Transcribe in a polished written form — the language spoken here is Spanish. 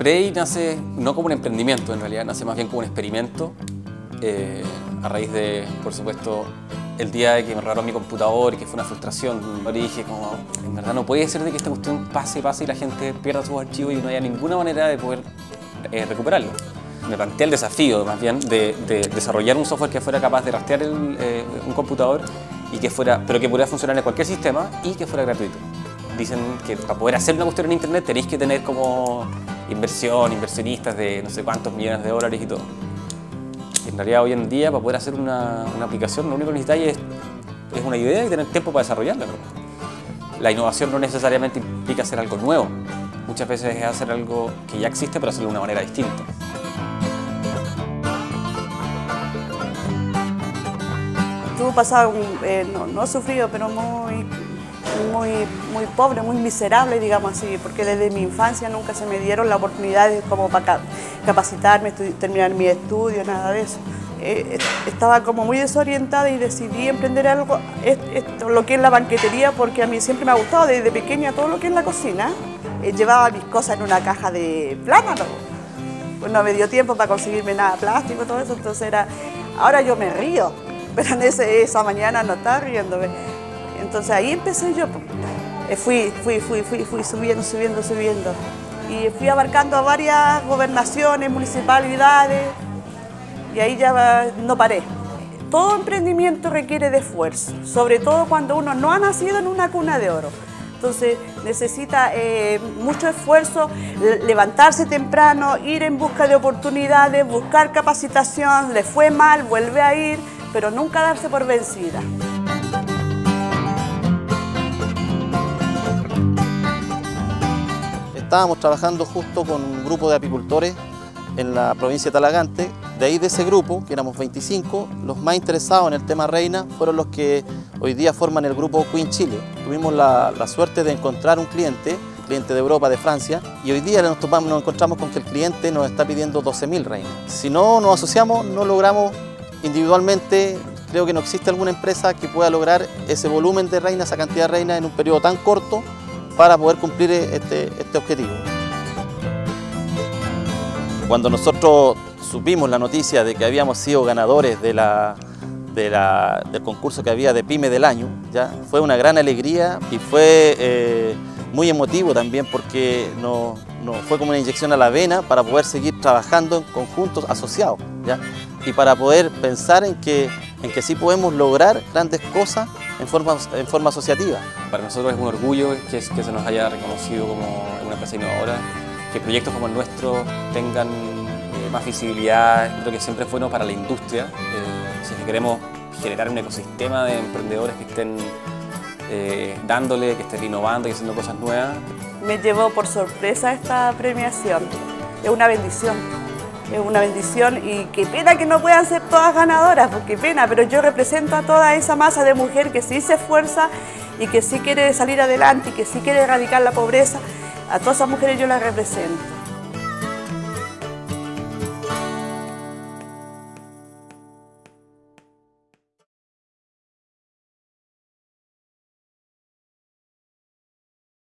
Prey nace no como un emprendimiento, en realidad, nace más bien como un experimento. A raíz de, por supuesto, el día de que me regalaron mi computador y que fue una frustración, yo dije como, en verdad no puede ser de que esta cuestión pase y la gente pierda sus archivos y no haya ninguna manera de poder recuperarlo. Me planteé el desafío, más bien, de desarrollar un software que fuera capaz de rastrear un computador, y que fuera, pero que pudiera funcionar en cualquier sistema y que fuera gratuito. Dicen que para poder hacer una cuestión en internet tenéis que tener como inversionistas de no sé cuántos millones de dólares y todo. En realidad, hoy en día, para poder hacer una aplicación, lo único que necesitáis es una idea y tener tiempo para desarrollarla. La innovación no necesariamente implica hacer algo nuevo. Muchas veces es hacer algo que ya existe, pero hacerlo de una manera distinta. Tuve un pasado, no sufrido, pero muy pobre, muy miserable, digamos así, porque desde mi infancia nunca se me dieron las oportunidades como para capacitarme, terminar mis estudios, nada de eso. Estaba como muy desorientada y decidí emprender algo, lo que es la banquetería, porque a mí siempre me ha gustado desde pequeña todo lo que es la cocina. Llevaba mis cosas en una caja de plátano, pues no me dio tiempo para conseguirme nada plástico, todo eso, entonces era... Ahora yo me río, pero en esa mañana no estaba riéndome. Entonces ahí empecé yo, fui subiendo. Y fui abarcando a varias gobernaciones, municipalidades, y ahí ya no paré. Todo emprendimiento requiere de esfuerzo, sobre todo cuando uno no ha nacido en una cuna de oro. Entonces necesita mucho esfuerzo, levantarse temprano, ir en busca de oportunidades, buscar capacitación, le fue mal, vuelve a ir, pero nunca darse por vencida. Estábamos trabajando justo con un grupo de apicultores en la provincia de Talagante. De ahí de ese grupo, que éramos 25, los más interesados en el tema reina fueron los que hoy día forman el grupo Queen Chile. Tuvimos la suerte de encontrar un cliente de Europa, de Francia, y hoy día nos encontramos con que el cliente nos está pidiendo 12.000 reinas. Si no nos asociamos, no logramos individualmente, creo que no existe alguna empresa que pueda lograr ese volumen de reinas, esa cantidad de reinas en un periodo tan corto, para poder cumplir este objetivo. Cuando nosotros supimos la noticia de que habíamos sido ganadores del concurso que había de PYME del año, ¿ya? Fue una gran alegría y fue muy emotivo también, porque no fue como una inyección a la vena para poder seguir trabajando en conjuntos asociados, ¿ya? Y para poder pensar en que sí podemos lograr grandes cosas en forma asociativa. Para nosotros es un orgullo que se nos haya reconocido como una empresa innovadora, que proyectos como el nuestro tengan más visibilidad. Creo que siempre es bueno para la industria. Si queremos generar un ecosistema de emprendedores que estén dándole, que estén innovando y haciendo cosas nuevas. Me llevó por sorpresa esta premiación. Es una bendición. Es una bendición y qué pena que no puedan ser todas ganadoras, porque pena, pero yo represento a toda esa masa de mujer que sí se esfuerza y que sí quiere salir adelante y que sí quiere erradicar la pobreza. A todas esas mujeres yo las represento.